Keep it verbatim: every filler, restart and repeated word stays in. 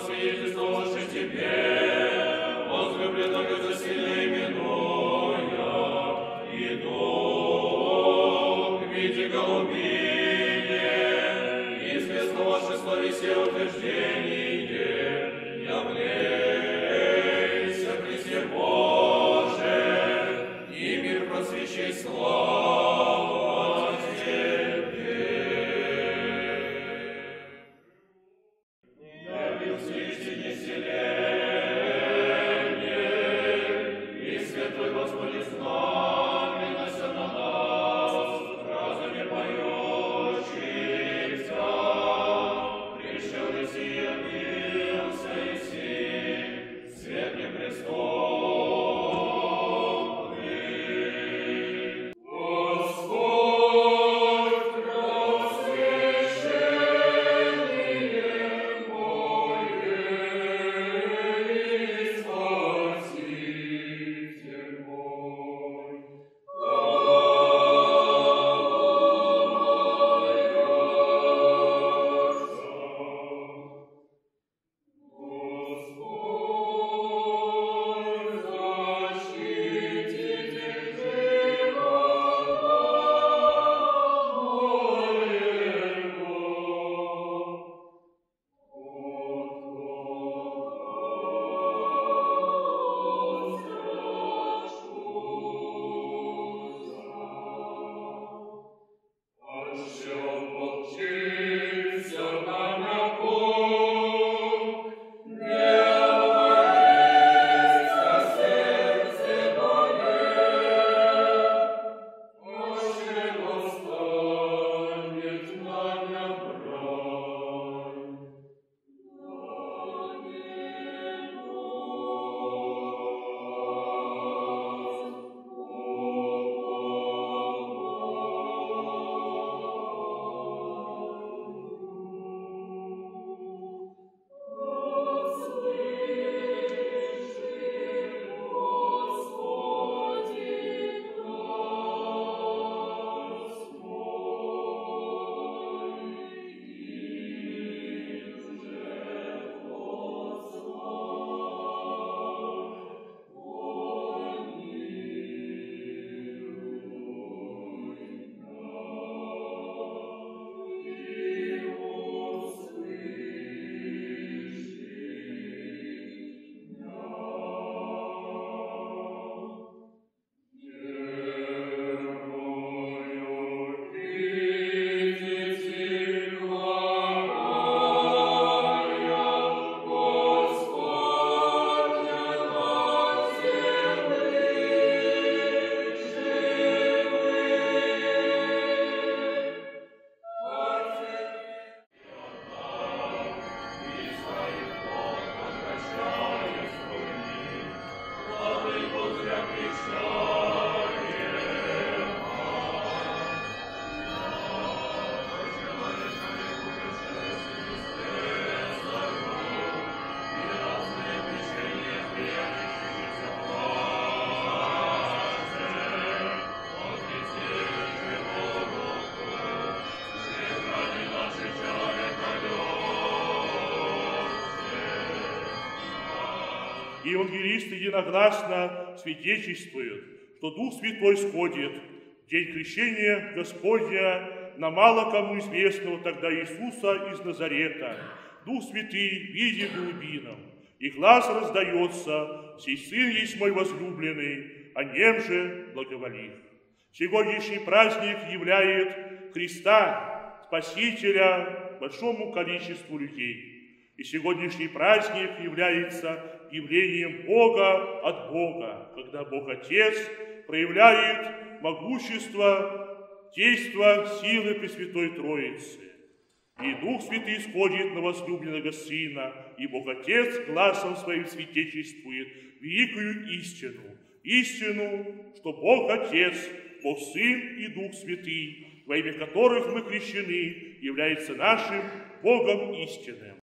свидетельствовавший тебе, возлюблена Бога сильно именуя, иду в виде голубине, известно ваше слове все утверждение, являйся Христе Божий, и мир просвещай славу. Евангелисты единогласно свидетельствуют, что Дух Святой сходит в день Крещения Господня на мало кому известного тогда Иисуса из Назарета. Дух Святый видит глубинам, и глаз раздается: «Сей Сын есть мой возлюбленный, о нем же благоволих». Сегодняшний праздник являет Христа, Спасителя, большому количеству людей. И сегодняшний праздник является явлением Бога от Бога, когда Бог Отец проявляет могущество, действо, силы Пресвятой Троицы. И Дух Святый сходит на возлюбленного Сына, и Бог Отец гласом своим свидетельствует великую истину, истину, что Бог Отец, Бог Сын и Дух Святый, во имя которых мы крещены, является нашим Богом истинным.